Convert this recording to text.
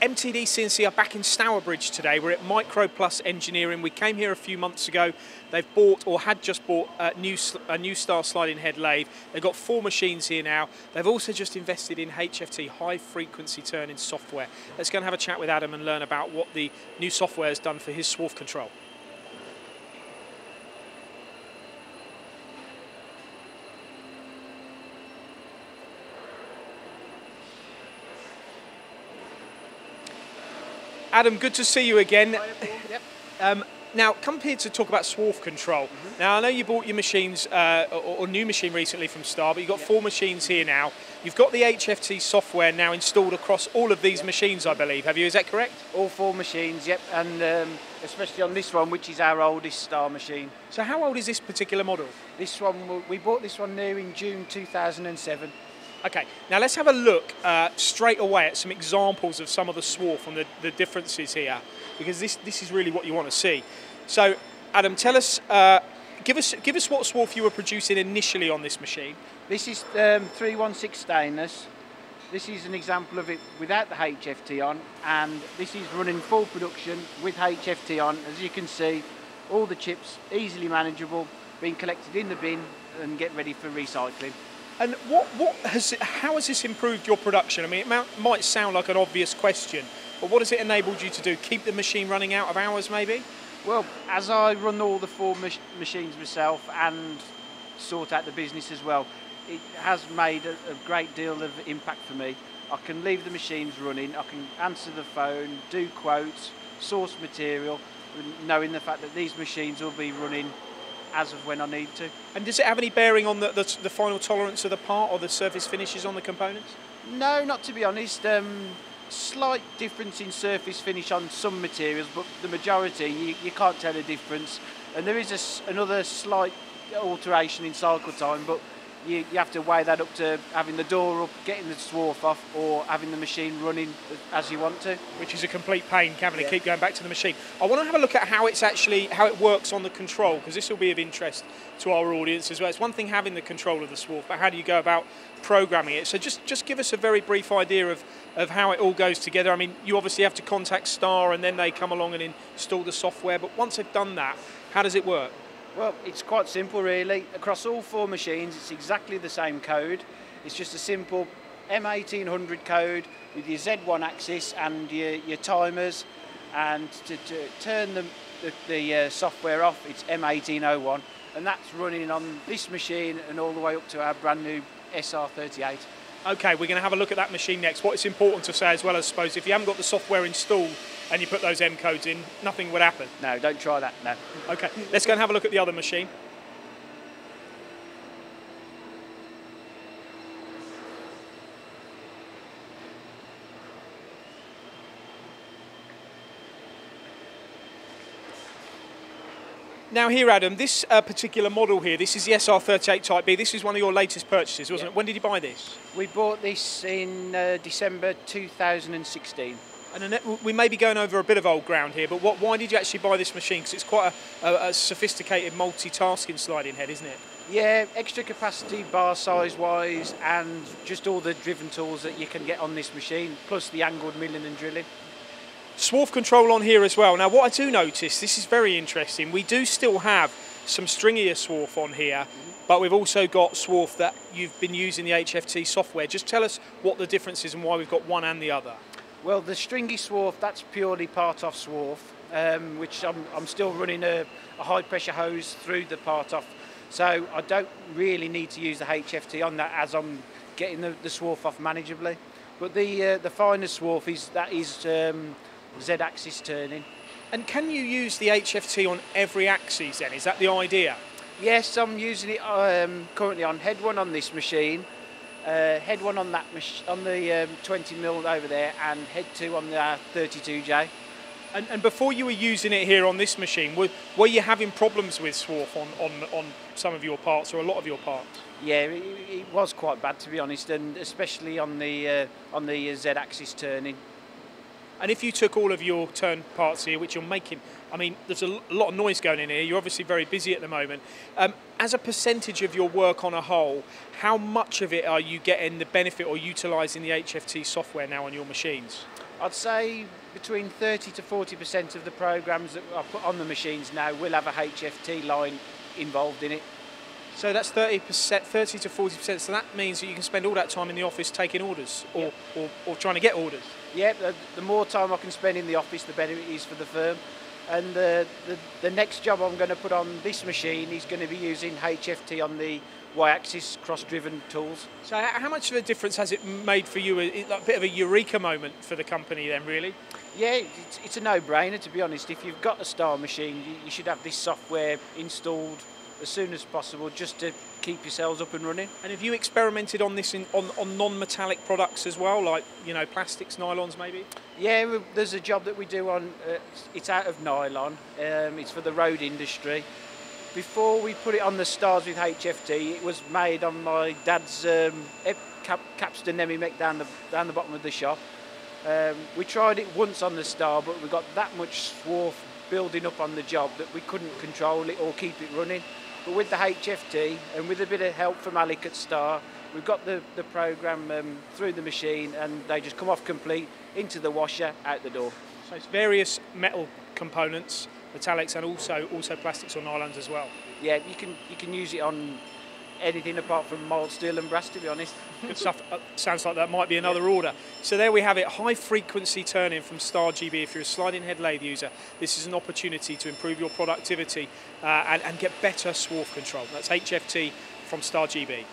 MTD CNC are back in Stourbridge today. We're at Microplus Engineering. We came here a few months ago. They've bought, or had just bought, a new Star Sliding head lathe. They've got 4 machines here now. They've also just invested in HFT, high frequency turning software. Let's go and have a chat with Adam and learn about what the new software has done for his swarf control. Adam, good to see you again. Yep. Now, come here to talk about swarf control. Mm-hmm. Now, I know you bought your machines, or new machine recently from Star, but you've got 4 machines here now. You've got the HFT software now installed across all of these machines, I believe, have you? Is that correct? All 4 machines, yep, and especially on this one, which is our oldest Star machine. So how old is this particular model? This one, we bought this one new in June 2007. Okay, now let's have a look straight away at some examples of some of the swarf and the differences here, because this is really what you want to see. So, Adam, tell us, give us what swarf you were producing initially on this machine. This is 316 stainless. This is an example of it without the HFT on, and this is running full production with HFT on. As you can see, all the chips easily manageable, being collected in the bin and get ready for recycling. And how has this improved your production? I mean, it might sound like an obvious question, but what has it enabled you to do? Keep the machine running out of hours, maybe? Well, as I run all the 4 machines myself and sort out the business as well, it has made a great deal of impact for me. I can leave the machines running, I can answer the phone, do quotes, source material, knowing the fact that these machines will be running as of when I need to. And does it have any bearing on the final tolerance of the part or the surface finishes on the components? No, not to be honest. Slight difference in surface finish on some materials, but the majority, you can't tell the difference. And there is another slight alteration in cycle time, but you have to weigh that up to having the door up, getting the swarf off, or having the machine running as you want to. Which is a complete pain, Kevin, to keep going back to the machine. I want to have a look at how it works on the control, because this will be of interest to our audience as well. It's one thing having the control of the swarf, but how do you go about programming it? So just give us a very brief idea of how it all goes together. I mean, you obviously have to contact Star, and then they come along and install the software, but once they've done that, how does it work? Well, it's quite simple really. Across all 4 machines, it's exactly the same code. It's just a simple M1800 code with your Z1 axis and your timers. And to turn the software off, it's M1801. And that's running on this machine and all the way up to our brand new SR38. Okay, we're going to have a look at that machine next. What it's important to say as well, I suppose, if you haven't got the software installed and you put those M codes in, nothing would happen. No, don't try that, no. Okay, let's go and have a look at the other machine. Now here, Adam, this particular model here, this is the SR38 Type-B. This is one of your latest purchases, wasn't it? When did you buy this? We bought this in December 2016. And we may be going over a bit of old ground here, but why did you actually buy this machine? Because it's quite a sophisticated multitasking sliding head, isn't it? Yeah, extra capacity bar size-wise, and just all the driven tools that you can get on this machine, plus the angled milling and drilling. Swarf control on here as well. Now what I do notice, this is very interesting, we do still have some stringier swarf on here, but we've also got swarf that you've been using the HFT software. Just tell us what the difference is and why we've got one and the other. Well, the stringy swarf, that's purely part-off swarf, which I'm still running a high-pressure hose through the part-off, so I don't really need to use the HFT on that as I'm getting the swarf off manageably. But the finer swarf is Z-axis turning. And can you use the HFT on every axis then? Is that the idea? Yes, I'm using it currently on head 1 on this machine, head 1 on the 20mm over there, and head 2 on the 32J. And before you were using it here on this machine, were you having problems with swarf on some of your parts or a lot of your parts? Yeah, it was quite bad, to be honest, and especially on the Z-axis turning. And if you took all of your turn parts here, which you're making, I mean, there's a lot of noise going in here. You're obviously very busy at the moment. As a percentage of your work on a whole, how much of it are you getting the benefit or utilising the HFT software now on your machines? I'd say between 30 to 40% of the programs that I put on the machines now will have a HFT line involved in it. So that's 30%, 30 to 40%, so that means that you can spend all that time in the office taking orders or, yep, or trying to get orders. Yeah, the more time I can spend in the office, the better it is for the firm. And the next job I'm going to put on this machine is going to be using HFT on the Y-axis cross-driven tools. So how much of a difference has it made for you? Like a bit of a eureka moment for the company then, really? Yeah, it's a no-brainer, to be honest. If you've got a Star machine, you should have this software installed as soon as possible just to keep yourselves up and running. And have you experimented on this on non-metallic products as well, like, you know, plastics, nylons maybe? Yeah, there's a job that we do on, it's out of nylon, it's for the road industry. Before we put it on the Stars with HFT, it was made on my dad's capstan Nemimek down the bottom of the shop. We tried it once on the Star, but we got that much swarf building up on the job that we couldn't control it or keep it running. But with the HFT and with a bit of help from Alec at Star, we've got the program through the machine and they just come off complete, into the washer, out the door. So it's various metal components, metallics, and also plastics or nylons as well. Yeah, you can use it on anything apart from mild steel and brass, to be honest. Good stuff. Sounds like that might be another order. So there we have it, high frequency turning from Star GB. If you're a sliding head lathe user, this is an opportunity to improve your productivity and get better swarf control. That's HFT from Star GB.